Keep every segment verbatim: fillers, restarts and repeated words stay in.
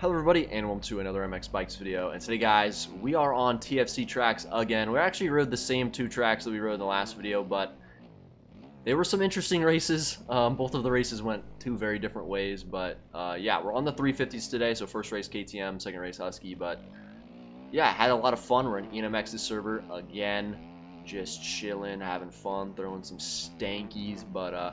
Hello everybody, and welcome to another M X Bikes video. And today guys, we are on T F C tracks again. We actually rode the same two tracks that we rode in the last video, but they were some interesting races. Um, both of the races went two very different ways, but uh, yeah, we're on the three fifties today. So first race K T M, second race Husky, but yeah, had a lot of fun. We're in EnMX's server again, just chilling, having fun, throwing some stankies, but uh,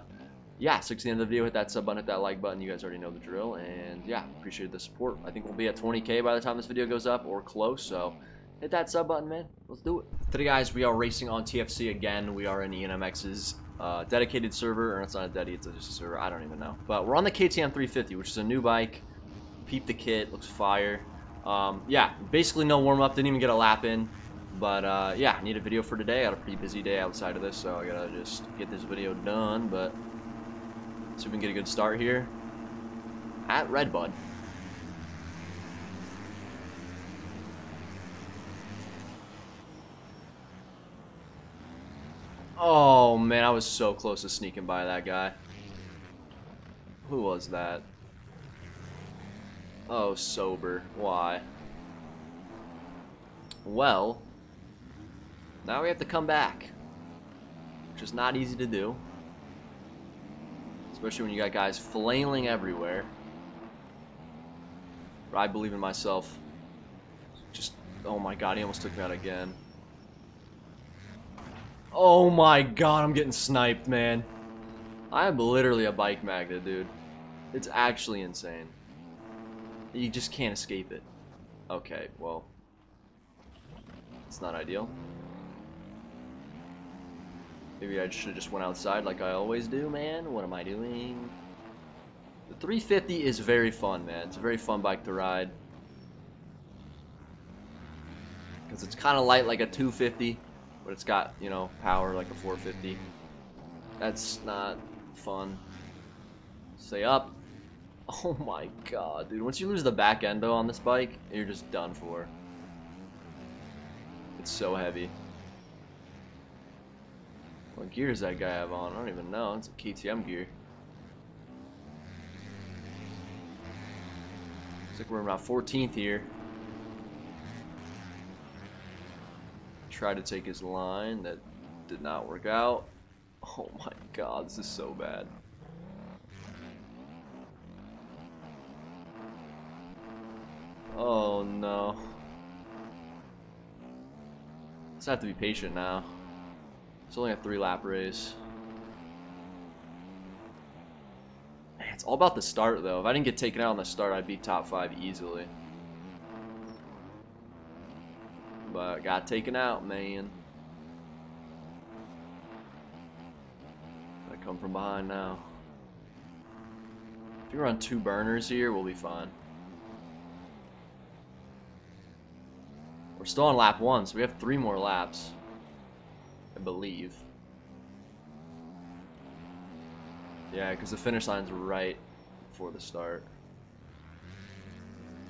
yeah, so it's the end of the video. Hit that sub button, hit that like button. You guys already know the drill. And yeah, appreciate the support. I think we'll be at twenty K by the time this video goes up, or close. So hit that sub button, man. Let's do it. Today, guys, we are racing on T F C again. We are in EnMX's uh, dedicated server. Or it's not a dedi, it's just a server. I don't even know. But we're on the K T M three fifty, which is a new bike. Peep the kit. Looks fire. Um, yeah, basically no warm-up. Didn't even get a lap in. But uh, yeah, need a video for today. I had a pretty busy day outside of this, so I gotta just get this video done. But see if we can get a good start here at Red Bud. Oh man, I was so close to sneaking by that guy. Who was that? Oh, sober. Why? Well, now we have to come back, which is not easy to do. Especially when you got guys flailing everywhere. But I believe in myself. Just, oh my god, he almost took me out again. Oh my god, I'm getting sniped, man. I am literally a bike magnet, dude. It's actually insane. You just can't escape it. Okay, well, it's not ideal. Maybe I should have just went outside like I always do, man. What am I doing? The three fifty is very fun, man. It's a very fun bike to ride. Because it's kind of light like a two fifty, but it's got, you know, power like a four fifty. That's not fun. Stay up. Oh my god, dude. Once you lose the back end, though, on this bike, you're just done for. It's so heavy. What gear does that guy have on? I don't even know. It's a K T M gear. Looks like we're around fourteenth here. Tried to take his line. That did not work out. Oh my god, this is so bad. Oh no. Just have to be patient now. It's only a three lap race. Man, it's all about the start though. If I didn't get taken out on the start, I'd be top five easily. But got taken out, man. I come from behind now. If we run two burners here, we'll be fine. We're still on lap one, so we have three more laps. I believe. Yeah, because the finish line's right before the start.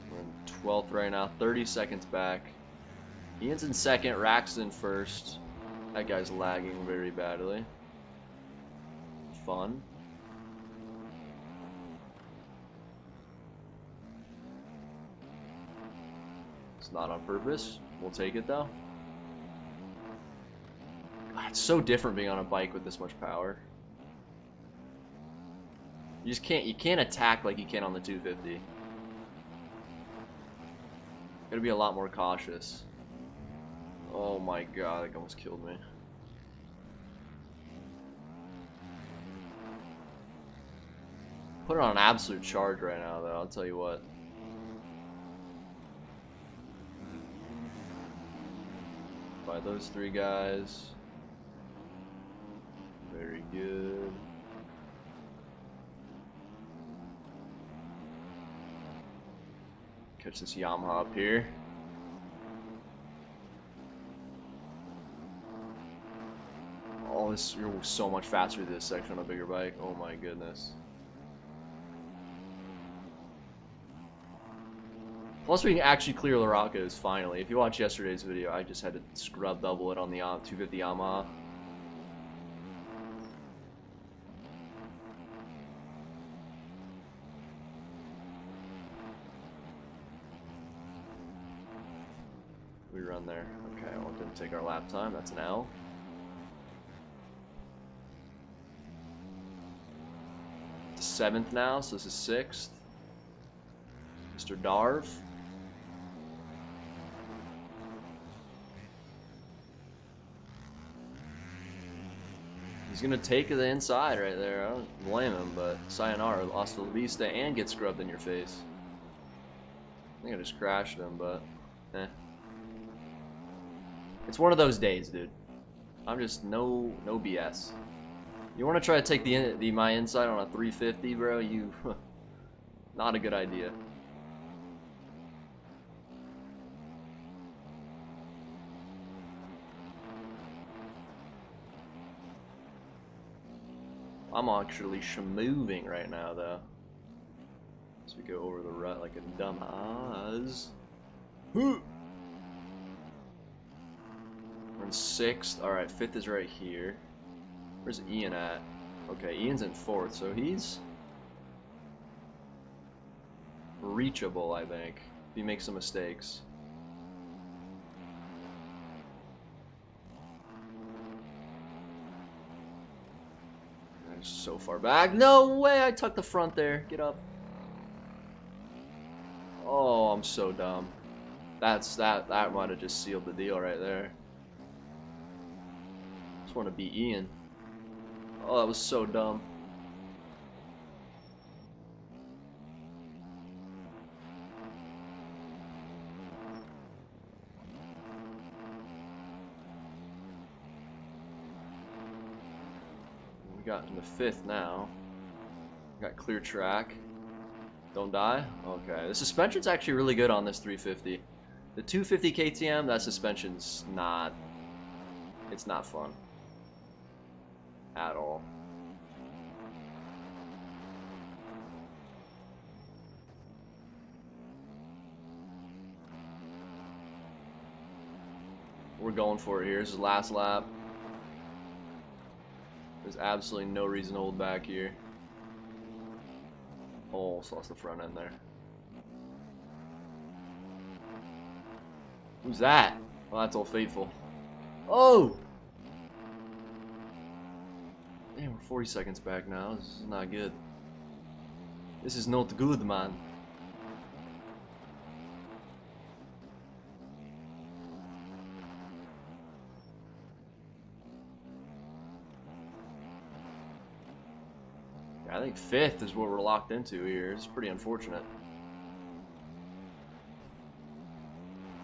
We're in twelfth right now, thirty seconds back. Ian's in second, Rax in first. That guy's lagging very badly. Fun. It's not on purpose. We'll take it though. It's so different being on a bike with this much power. You just can't, you can't attack like you can on the two fifty. Gotta be a lot more cautious. Oh my god, that almost killed me. Put it on an absolute charge right now though, I'll tell you what. By those three guys. Very good. Catch this Yamaha up here. Oh, this, you're so much faster than this section on a bigger bike. Oh my goodness. Plus we can actually clear the Rocco's finally. If you watched yesterday's video, I just had to scrub double it on the two fifty Yamaha. run there. Okay, well, it didn't take our lap time. That's an L. The seventh now, so this is sixth. Mister Darv. He's going to take the inside right there. I don't blame him, but sayonara, lost the vista and get scrubbed in your face. I think I just crashed him, but eh. It's one of those days, dude. I'm just no no B S. You want to try to take the, the my inside on a three fifty, bro? You not a good idea. I'm actually schmoving right now, though. So we go over the rut like a dumbass. We're in sixth. Alright, fifth is right here. Where's Ian at? Okay, Ian's in fourth, so he's reachable, I think, if he makes some mistakes. So far back. No way! I tucked the front there. Get up. Oh, I'm so dumb. That's that. That might have just sealed the deal right there. Just want to beat Ian. Oh, that was so dumb. Got in the fifth now. Got clear track. Don't die. Okay, the suspension's actually really good on this three fifty. The two fifty K T M, that suspension's not. It's not fun at all. We're going for it here. This is the last lap. There's absolutely no reason to hold back here. Oh, almost lost the front end there. Who's that? Oh, that's Old Faithful. Oh! Damn, we're forty seconds back now. This is not good. This is not good, man. I think fifth is what we're locked into here. It's pretty unfortunate.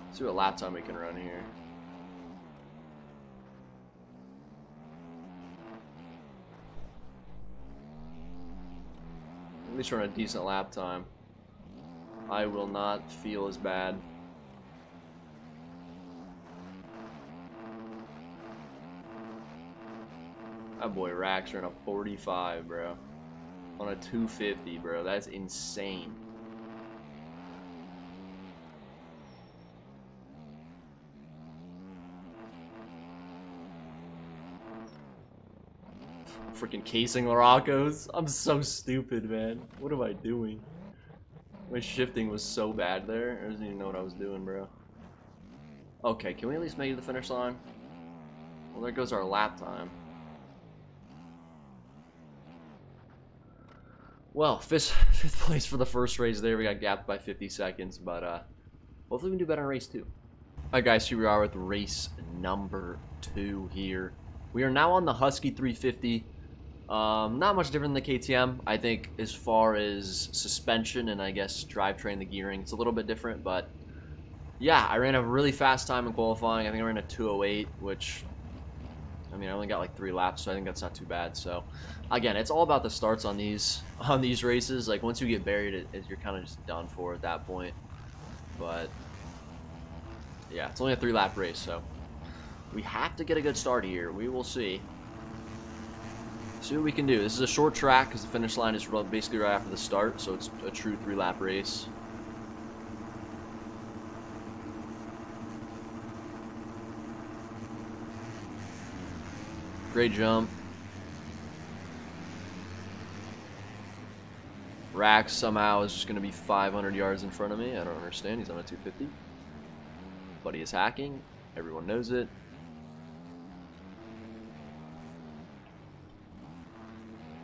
Let's see what lap time we can run here. At least run a decent lap time. I will not feel as bad. That boy Rax ran a forty-five, bro. On a two fifty, bro. That's insane. Freaking casing Laracos. I'm so stupid, man. What am I doing? My shifting was so bad there. I didn't even know what I was doing, bro. Okay, can we at least make it to the finish line? Well, there goes our lap time. Well, fifth, fifth place for the first race there. We got gapped by fifty seconds, but uh, hopefully we can do better in race two. All right, guys, here we are with race number two here. We are now on the Husky three fifty. Um, not much different than the K T M, I think, as far as suspension and, I guess, drivetrain, the gearing. It's a little bit different, but, yeah, I ran a really fast time in qualifying. I think I ran a two oh eight, which... I mean, I only got like three laps, so I think that's not too bad. So, again, it's all about the starts on these on these races. Like, once you get buried, it, it, you're kind of just done for at that point. But, yeah, it's only a three-lap race, so we have to get a good start here. We will see. See what we can do. This is a short track because the finish line is basically right after the start, so it's a true three-lap race. Great jump. Rax somehow is just going to be five hundred yards in front of me. I don't understand. He's on a two fifty. Buddy is hacking. Everyone knows it.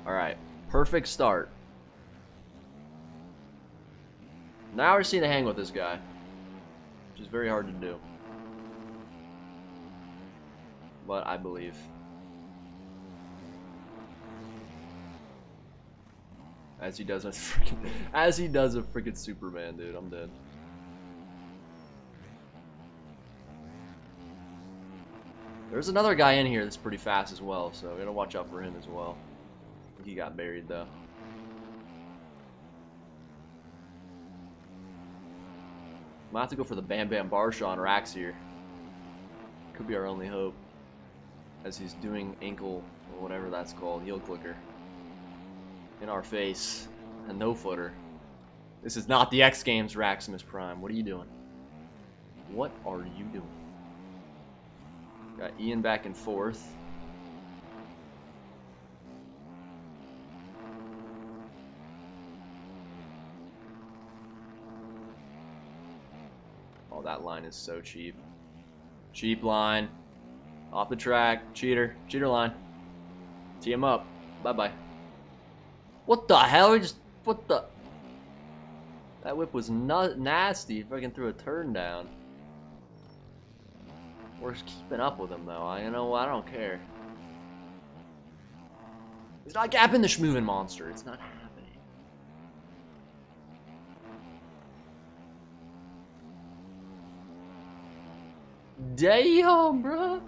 Alright, perfect start. Now we're seeing a hang with this guy, which is very hard to do. But I believe. As he does a freaking, as he does a freaking Superman, dude. I'm dead. There's another guy in here that's pretty fast as well, so we gotta watch out for him as well. He got buried though. Might have to go for the Bam Bam Barshaw and Rax here. Could be our only hope. As he's doing ankle, or whatever that's called, heel clicker. In our face. A no-footer. This is not the X Games, Raximus Prime. What are you doing? What are you doing? Got Ian back and forth. Oh, that line is so cheap. Cheap line. Off the track. Cheater. Cheater line. Tee him up. Bye-bye. What the hell? He just... What the... That whip was na nasty. Fucking threw a turn down. We're keeping up with him, though. I, you know, I don't care. He's not gapping the schmovin' monster. It's not happening. Damn, bro.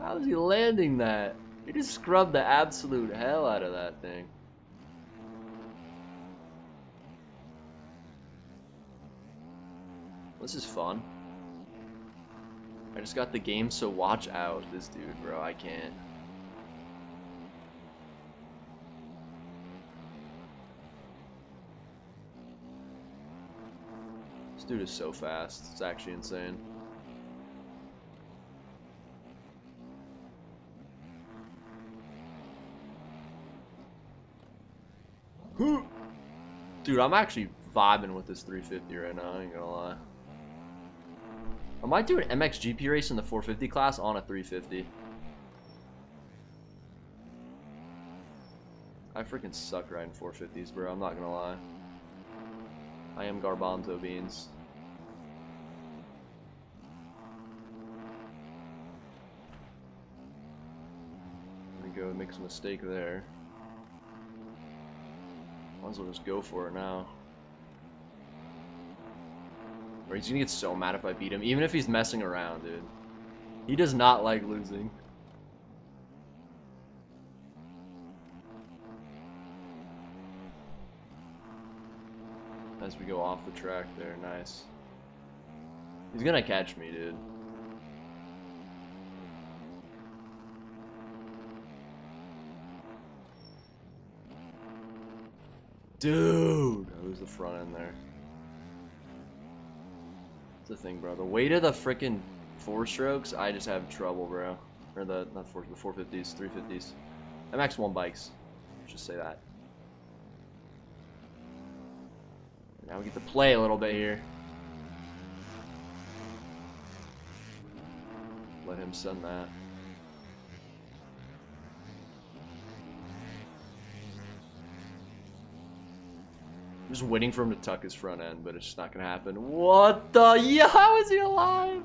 How is he landing that? He just scrubbed the absolute hell out of that thing. This is fun. I just got the game, so watch out. This dude, bro, I can't. This dude is so fast. It's actually insane. Dude, I'm actually vibing with this three fifty right now, I ain't gonna lie. I might do an M X G P race in the four fifty class on a three fifty. I freaking suck riding four fifties, bro, I'm not gonna lie. I am garbanzo beans. There we go, makes a mistake there. Might as well just go for it now. Or he's gonna get so mad if I beat him, even if he's messing around, dude. He does not like losing. As we go off the track there, nice. He's gonna catch me, dude. Dude, I lose the front end there. It's the thing, bro. The weight of the frickin' four strokes, I just have trouble, bro. Or the not four, the four fifties, three fifties, M X one bikes. Let's just say that. Now we get to play a little bit here. Let him send that. Just waiting for him to tuck his front end, but it's just not gonna happen. What the? Yeah, how is he alive?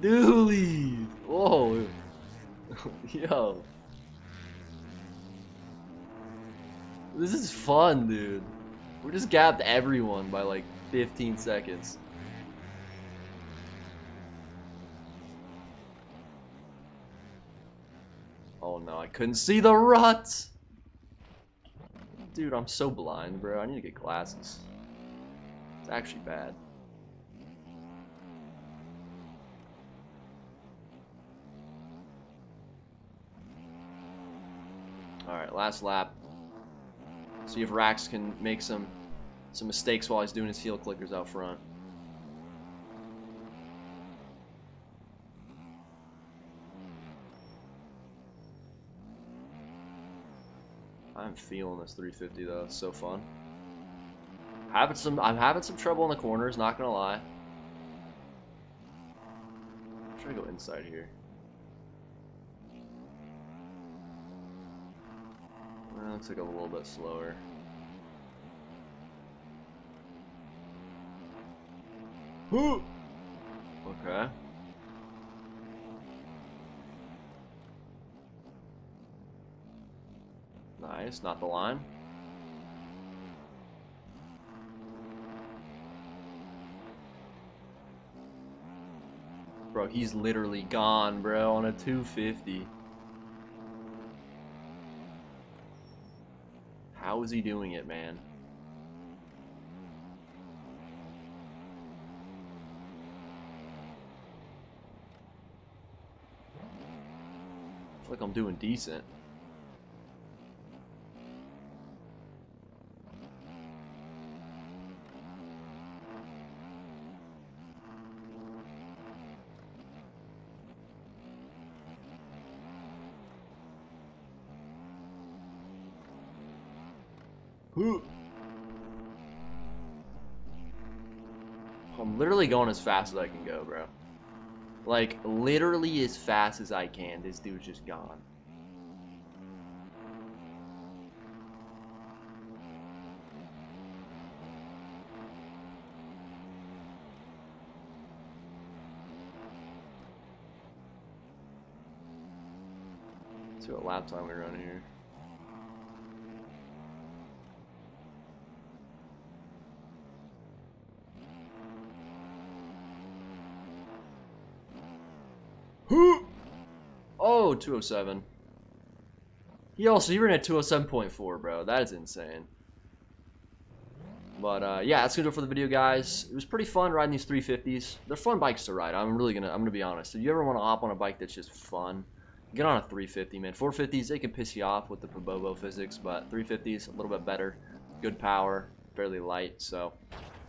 Dude, whoa, yo, this is fun, dude. We just gapped everyone by like fifteen seconds. Oh no, I couldn't see the ruts. Dude, I'm so blind, bro. I need to get glasses. It's actually bad. Alright, last lap. See if Rax can make some some mistakes while he's doing his heel clickers out front. I'm feeling this three fifty though, it's so fun. Having some, I'm having some trouble in the corners, not gonna lie. I'm trying to go inside here. Well, looks like a little bit slower. Whoo! Okay. Nice, not the line. Bro, he's literally gone, bro, on a two fifty. How is he doing it, man? I feel like I'm doing decent. I'm literally going as fast as I can go, bro. Like, literally as fast as I can. This dude's just gone. Let's see what lap time we run here. Oh, two oh seven. He also, he ran at two oh seven point four, bro. That is insane. But uh, yeah, that's gonna do it for the video, guys. It was pretty fun riding these three fifties. They're fun bikes to ride. I'm really gonna, I'm gonna be honest. If you ever want to hop on a bike that's just fun, get on a three fifty, man. four fifties, they can piss you off with the Pobobo physics, but three fifties, a little bit better. Good power, fairly light. So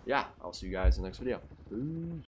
yeah, I'll see you guys in the next video. Peace.